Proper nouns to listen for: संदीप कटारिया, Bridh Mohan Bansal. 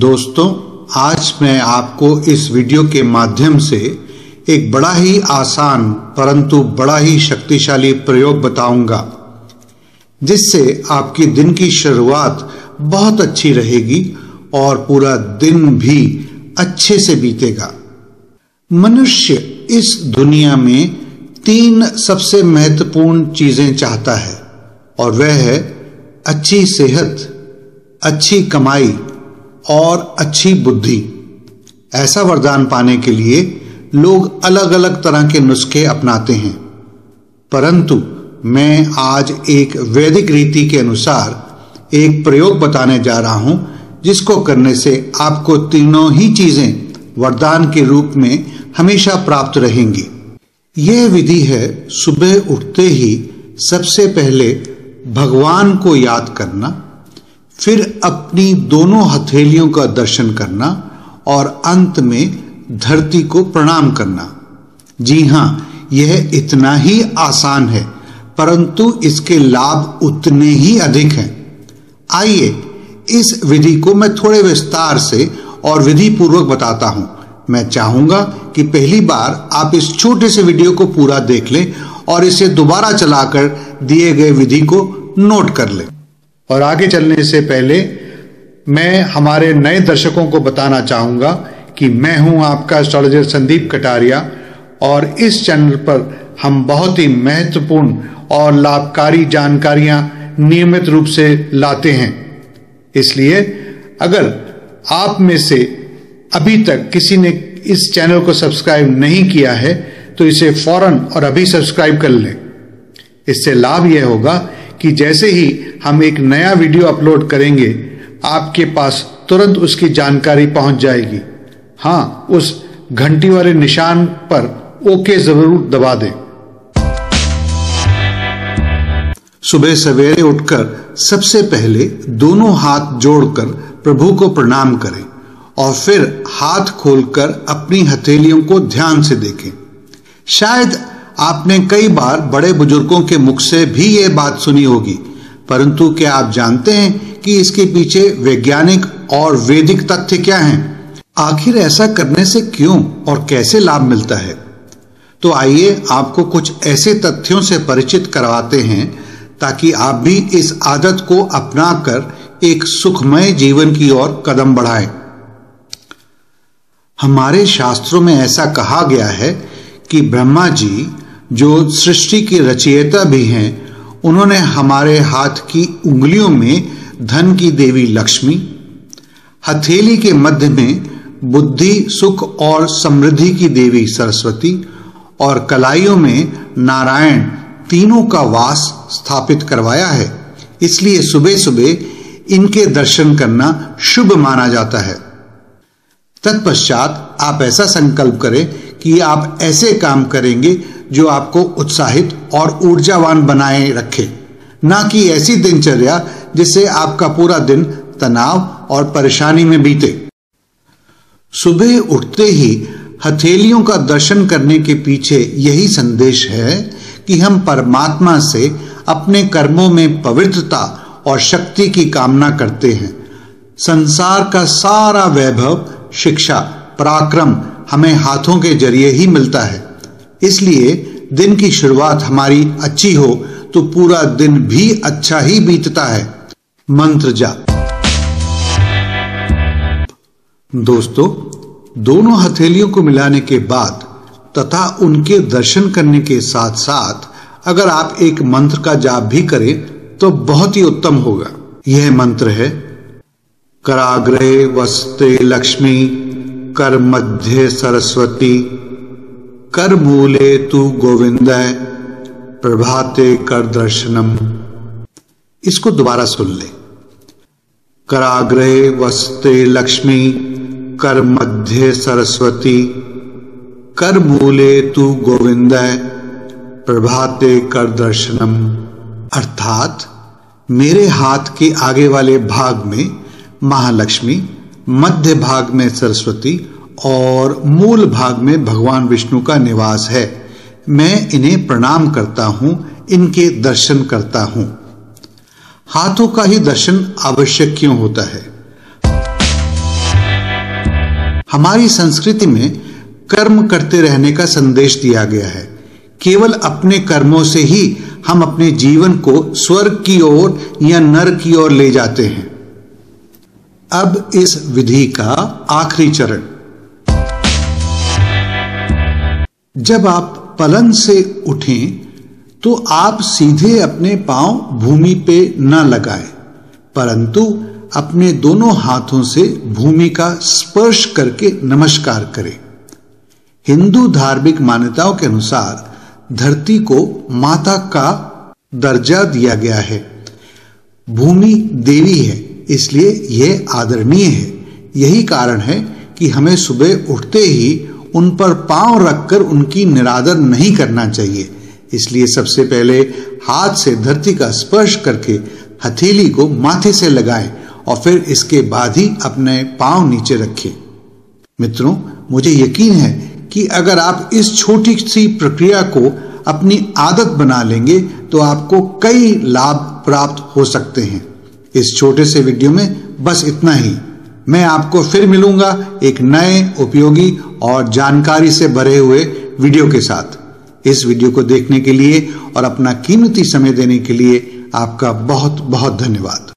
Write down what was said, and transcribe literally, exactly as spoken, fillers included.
दोस्तों, आज मैं आपको इस वीडियो के माध्यम से एक बड़ा ही आसान परंतु बड़ा ही शक्तिशाली प्रयोग बताऊंगा, जिससे आपकी दिन की शुरुआत बहुत अच्छी रहेगी और पूरा दिन भी अच्छे से बीतेगा। मनुष्य इस दुनिया में तीन सबसे महत्वपूर्ण चीजें चाहता है और वह है अच्छी सेहत, अच्छी कमाई और अच्छी बुद्धि। ऐसा वरदान पाने के लिए लोग अलग अलग तरह के नुस्खे अपनाते हैं, परंतु मैं आज एक वैदिक रीति के अनुसार एक प्रयोग बताने जा रहा हूं, जिसको करने से आपको तीनों ही चीजें वरदान के रूप में हमेशा प्राप्त रहेंगी। यह विधि है सुबह उठते ही सबसे पहले भगवान को याद करना, फिर अपनी दोनों हथेलियों का दर्शन करना और अंत में धरती को प्रणाम करना। जी हाँ, यह इतना ही आसान है, परंतु इसके लाभ उतने ही अधिक हैं। आइए इस विधि को मैं थोड़े विस्तार से और विधि पूर्वक बताता हूं। मैं चाहूंगा कि पहली बार आप इस छोटे से वीडियो को पूरा देख लें और इसे दोबारा चलाकर दिए गए विधि को नोट कर लें। और आगे चलने से पहले मैं हमारे नए दर्शकों को बताना चाहूँगा कि मैं हूँ आपका एस्ट्रोलॉजर संदीप कटारिया, और इस चैनल पर हम बहुत ही महत्वपूर्ण और लाभकारी जानकारियाँ नियमित रूप से लाते हैं। इसलिए अगर आप में से अभी तक किसी ने इस चैनल को सब्सक्राइब नहीं किया है तो इसे फौरन और अभी सब्सक्राइब कर लें। इससे लाभ यह होगा कि जैसे ही हम एक नया वीडियो अपलोड करेंगे, आपके पास तुरंत उसकी जानकारी पहुंच जाएगी। हाँ, उस घंटी वाले निशान पर ओके जरूर दबा दें। सुबह सवेरे उठकर सबसे पहले दोनों हाथ जोड़कर प्रभु को प्रणाम करें और फिर हाथ खोलकर अपनी हथेलियों को ध्यान से देखें। शायद आपने कई बार बड़े बुजुर्गों के मुख से भी ये बात सुनी होगी, परंतु क्या आप जानते हैं कि इसके पीछे वैज्ञानिक और वैदिक तथ्य क्या हैं? आखिर ऐसा करने से क्यों और कैसे लाभ मिलता है? तो आइए आपको कुछ ऐसे तथ्यों से परिचित करवाते हैं, ताकि आप भी इस आदत को अपनाकर एक सुखमय जीवन की ओर कदम बढ़ाएं। हमारे शास्त्रों में ऐसा कहा गया है कि ब्रह्मा जी, जो सृष्टि के रचयिता भी हैं, उन्होंने हमारे हाथ की उंगलियों में धन की देवी लक्ष्मी, हथेली के मध्य में बुद्धि, सुख और समृद्धि की देवी सरस्वती और कलाइयों में नारायण, तीनों का वास स्थापित करवाया है। इसलिए सुबह सुबह इनके दर्शन करना शुभ माना जाता है। तत्पश्चात आप ऐसा संकल्प करें कि आप ऐसे काम करेंगे जो आपको उत्साहित और ऊर्जावान बनाए रखे, ना कि ऐसी दिनचर्या जिससे आपका पूरा दिन तनाव और परेशानी में बीते। सुबह उठते ही हथेलियों का दर्शन करने के पीछे यही संदेश है कि हम परमात्मा से अपने कर्मों में पवित्रता और शक्ति की कामना करते हैं। संसार का सारा वैभव, शिक्षा, पराक्रम हमें हाथों के जरिए ही मिलता है। इसलिए दिन की शुरुआत हमारी अच्छी हो तो पूरा दिन भी अच्छा ही बीतता है। मंत्र जाप। दोस्तों, दोनों हथेलियों को मिलाने के बाद तथा उनके दर्शन करने के साथ साथ अगर आप एक मंत्र का जाप भी करें तो बहुत ही उत्तम होगा। यह मंत्र है कराग्रे वसते लक्ष्मी, कर मध्य सरस्वती, कर मूले तू गोविंदय, प्रभाते कर दर्शनम। इसको दोबारा सुन ले। कराग्रे वसते लक्ष्मी, कर मध्य सरस्वती, कर मूले तू गोविंदय, प्रभाते कर दर्शनम। अर्थात मेरे हाथ के आगे वाले भाग में महालक्ष्मी, मध्य भाग में सरस्वती और मूल भाग में भगवान विष्णु का निवास है। मैं इन्हें प्रणाम करता हूं, इनके दर्शन करता हूं। हाथों का ही दर्शन आवश्यक क्यों होता है? हमारी संस्कृति में कर्म करते रहने का संदेश दिया गया है। केवल अपने कर्मों से ही हम अपने जीवन को स्वर्ग की ओर या नरक की ओर ले जाते हैं। अब इस विधि का आखिरी चरण। जब आप पलंग से उठें तो आप सीधे अपने पांव भूमि पे न लगाएं, परंतु अपने दोनों हाथों से भूमि का स्पर्श करके नमस्कार करें। हिंदू धार्मिक मान्यताओं के अनुसार धरती को माता का दर्जा दिया गया है। भूमि देवी है, इसलिए यह आदरणीय है। यही कारण है कि हमें सुबह उठते ही उन पर पांव रखकर उनकी निरादर नहीं करना चाहिए। इसलिए सबसे पहले हाथ से धरती का स्पर्श करके हथेली को माथे से लगाएं और फिर इसके बाद ही अपने पांव नीचे रखें। मित्रों, मुझे यकीन है कि अगर आप इस छोटी सी प्रक्रिया को अपनी आदत बना लेंगे तो आपको कई लाभ प्राप्त हो सकते हैं। इस छोटे से वीडियो में बस इतना ही। मैं आपको फिर मिलूंगा एक नए उपयोगी और जानकारी से भरे हुए वीडियो के साथ। इस वीडियो को देखने के लिए और अपना कीमती समय देने के लिए आपका बहुत बहुत धन्यवाद।